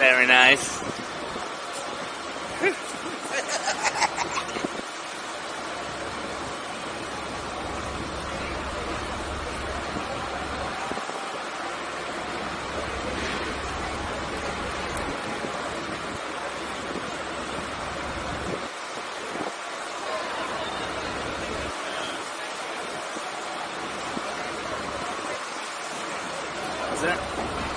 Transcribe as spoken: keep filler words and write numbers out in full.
Very nice. Is there?